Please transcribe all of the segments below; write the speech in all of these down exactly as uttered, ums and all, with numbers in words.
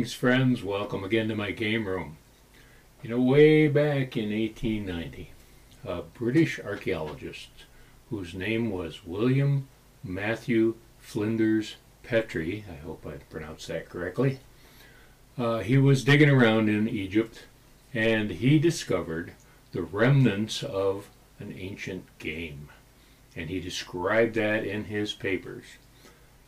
Greetings, friends. Welcome again to my game room. You know, way back in eighteen ninety, a British archaeologist whose name was William Matthew Flinders Petrie, I hope I pronounced that correctly, uh, he was digging around in Egypt, and he discovered the remnants of an ancient game, and he described that in his papers.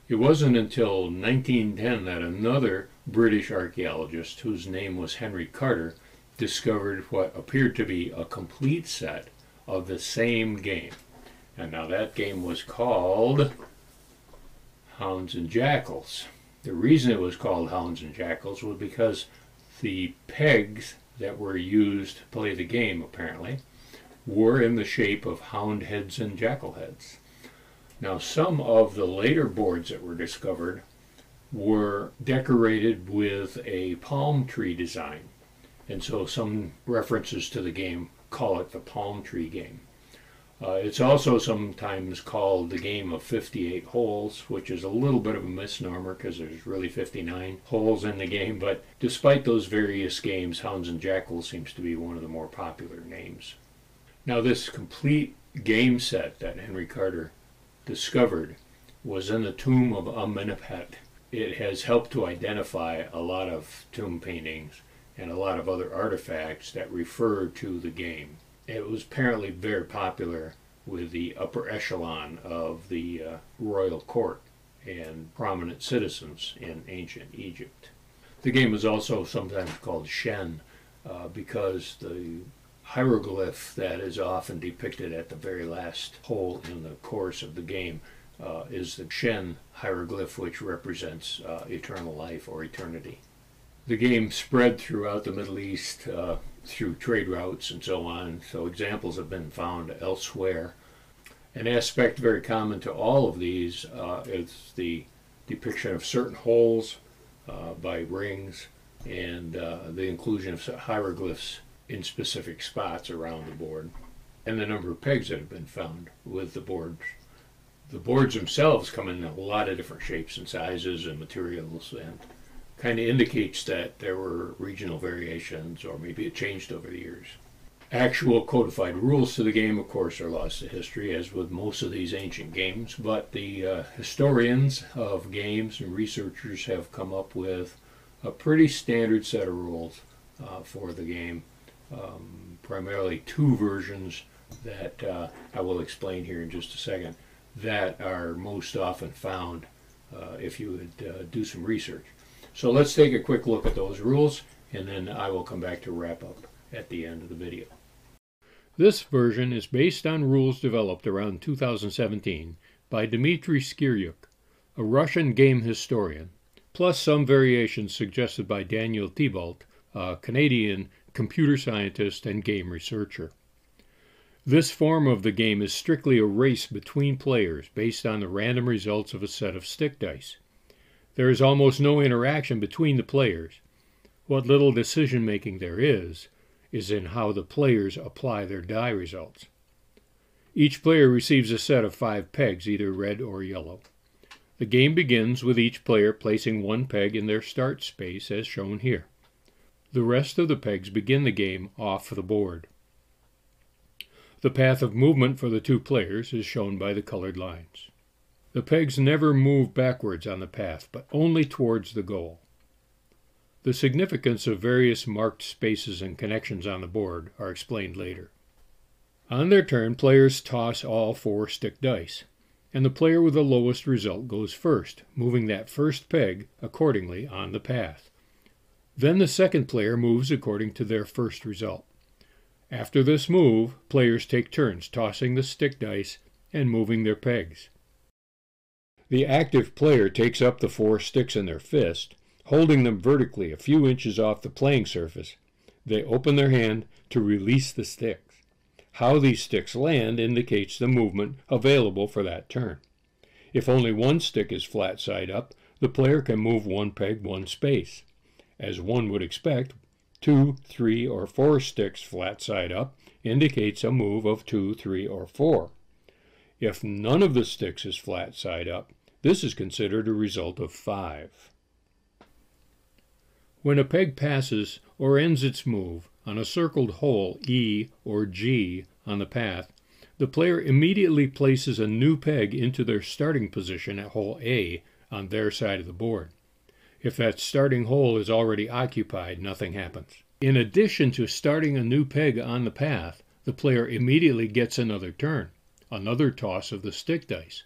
It wasn't until nineteen ten that another British archaeologist, whose name was Henry Carter, discovered what appeared to be a complete set of the same game. And now that game was called Hounds and Jackals. The reason it was called Hounds and Jackals was because the pegs that were used to play the game, apparently, were in the shape of hound heads and jackal heads. Now, some of the later boards that were discovered were decorated with a palm tree design, and so some references to the game call it the palm tree game. Uh, it's also sometimes called the game of fifty-eight holes, which is a little bit of a misnomer because there's really fifty-nine holes in the game, but despite those various games, Hounds and Jackals seems to be one of the more popular names. Now, this complete game set that Henry Carter discovered was in the tomb of Amenhotep. It has helped to identify a lot of tomb paintings and a lot of other artifacts that refer to the game. It was apparently very popular with the upper echelon of the uh, royal court and prominent citizens in ancient Egypt. The game was also sometimes called Shen uh, because the hieroglyph that is often depicted at the very last hole in the course of the game uh, is the Shen hieroglyph, which represents uh, eternal life or eternity. The game spread throughout the Middle East uh, through trade routes and so on, so examples have been found elsewhere. An aspect very common to all of these uh, is the depiction of certain holes uh, by rings and uh, the inclusion of hieroglyphs in specific spots around the board, and the number of pegs that have been found with the boards. The boards themselves come in a lot of different shapes and sizes and materials, and kind of indicates that there were regional variations, or maybe it changed over the years. Actual codified rules to the game, of course, are lost to history, as with most of these ancient games, but the uh, historians of games and researchers have come up with a pretty standard set of rules uh, for the game. Um, primarily two versions that uh, I will explain here in just a second that are most often found uh, if you would uh, do some research. So let's take a quick look at those rules, and then I will come back to wrap up at the end of the video. This version is based on rules developed around two thousand seventeen by Dmitry Skiryuk, a Russian game historian, plus some variations suggested by Daniel Thibault, a Canadian computer scientist and game researcher. This form of the game is strictly a race between players based on the random results of a set of stick dice. There is almost no interaction between the players. What little decision making there is, is in how the players apply their die results. Each player receives a set of five pegs, either red or yellow. The game begins with each player placing one peg in their start space, as shown here. The rest of the pegs begin the game off the board. The path of movement for the two players is shown by the colored lines. The pegs never move backwards on the path, but only towards the goal. The significance of various marked spaces and connections on the board are explained later. On their turn, players toss all four stick dice, and the player with the lowest result goes first, moving that first peg accordingly on the path. Then the second player moves according to their first result. After this move, players take turns tossing the stick dice and moving their pegs. The active player takes up the four sticks in their fist, holding them vertically a few inches off the playing surface. They open their hand to release the sticks. How these sticks land indicates the movement available for that turn. If only one stick is flat side up, the player can move one peg one space. As one would expect, two, three, or four sticks flat side up indicates a move of two, three, or four. If none of the sticks is flat side up, this is considered a result of five. When a peg passes or ends its move on a circled hole E or G on the path, the player immediately places a new peg into their starting position at hole A on their side of the board. If that starting hole is already occupied, nothing happens. In addition to starting a new peg on the path, the player immediately gets another turn, another toss of the stick dice.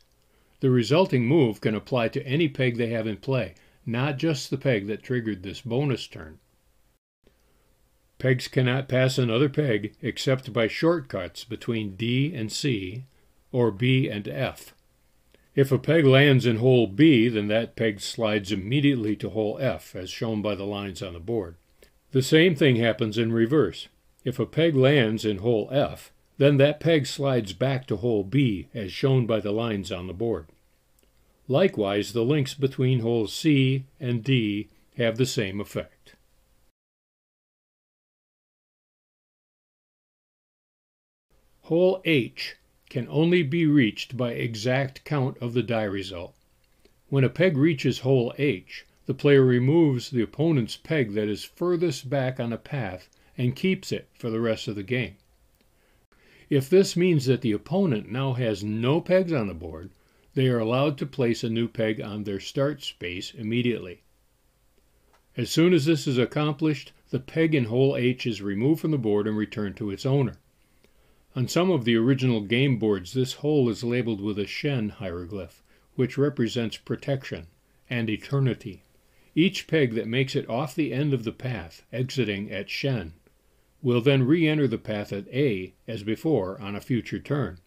The resulting move can apply to any peg they have in play, not just the peg that triggered this bonus turn. Pegs cannot pass another peg except by shortcuts between D and C or B and F. If a peg lands in hole B, then that peg slides immediately to hole F, as shown by the lines on the board. The same thing happens in reverse. If a peg lands in hole F, then that peg slides back to hole B, as shown by the lines on the board. Likewise, the links between holes C and D have the same effect. Hole H can only be reached by exact count of the die result. When a peg reaches hole H, the player removes the opponent's peg that is furthest back on a path and keeps it for the rest of the game. If this means that the opponent now has no pegs on the board, they are allowed to place a new peg on their start space immediately. As soon as this is accomplished, the peg in hole H is removed from the board and returned to its owner. On some of the original game boards, this hole is labeled with a Shen hieroglyph, which represents protection and eternity. Each peg that makes it off the end of the path, exiting at Shen, will then re-enter the path at A as before on a future turn.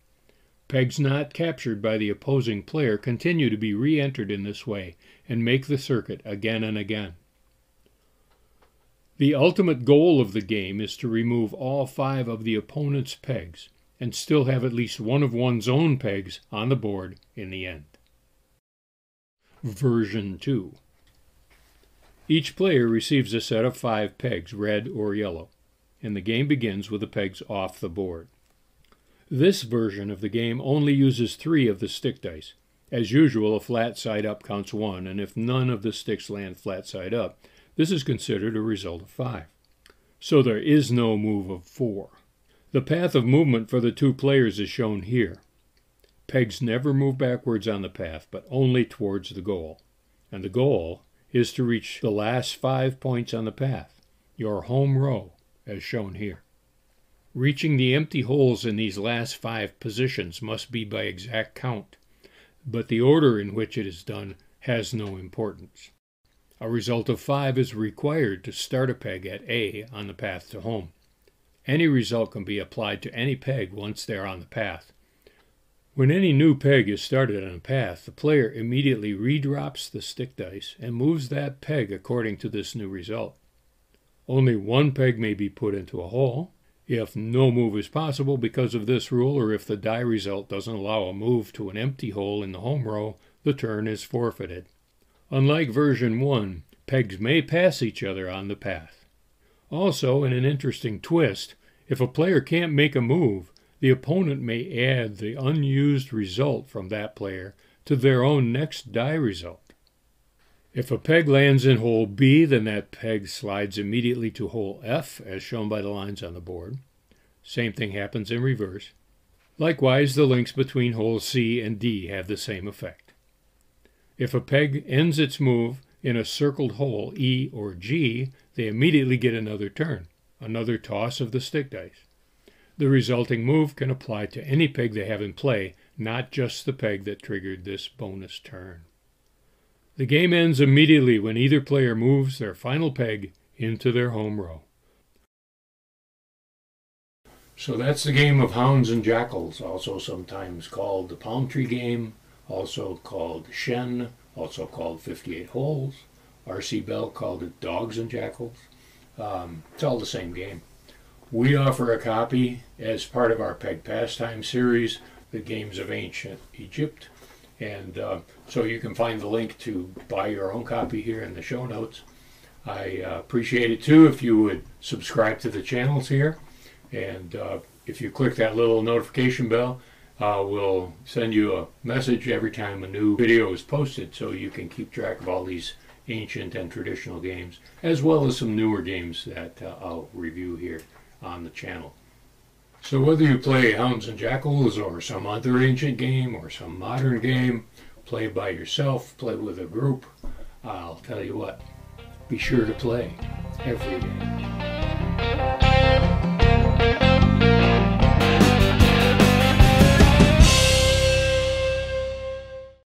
Pegs not captured by the opposing player continue to be re-entered in this way and make the circuit again and again. The ultimate goal of the game is to remove all five of the opponent's pegs and still have at least one of one's own pegs on the board in the end. Version two. Each player receives a set of five pegs, red or yellow, and the game begins with the pegs off the board. This version of the game only uses three of the stick dice. As usual, a flat side up counts one, and if none of the sticks land flat side up, this is considered a result of five. So there is no move of four. The path of movement for the two players is shown here. Pegs never move backwards on the path, but only towards the goal. And the goal is to reach the last five points on the path, your home row, as shown here. Reaching the empty holes in these last five positions must be by exact count, but the order in which it is done has no importance. A result of five is required to start a peg at A on the path to home. Any result can be applied to any peg once they are on the path. When any new peg is started on a path, the player immediately redrops the stick dice and moves that peg according to this new result. Only one peg may be put into a hole. If no move is possible because of this rule, or if the die result doesn't allow a move to an empty hole in the home row, the turn is forfeited. Unlike version one, pegs may pass each other on the path. Also, in an interesting twist, if a player can't make a move, the opponent may add the unused result from that player to their own next die result. If a peg lands in hole B, then that peg slides immediately to hole F, as shown by the lines on the board. Same thing happens in reverse. Likewise, the links between holes C and D have the same effect. If a peg ends its move in a circled hole, E or G, they immediately get another turn, another toss of the stick dice. The resulting move can apply to any peg they have in play, not just the peg that triggered this bonus turn. The game ends immediately when either player moves their final peg into their home row. So that's the game of Hounds and Jackals, also sometimes called the palm tree game, also called Shen, also called fifty-eight holes. R C Bell called it Dogs and Jackals. Um, it's all the same game. We offer a copy as part of our Peg Pastime series, The Games of Ancient Egypt. And uh, so you can find the link to buy your own copy here in the show notes. I uh, appreciate it too if you would subscribe to the channels here. And uh, if you click that little notification bell, Uh, we'll send you a message every time a new video is posted so you can keep track of all these ancient and traditional games, as well as some newer games that uh, I'll review here on the channel. So whether you play Hounds and Jackals or some other ancient game or some modern game, play by yourself, play with a group, I'll tell you what, be sure to play every day.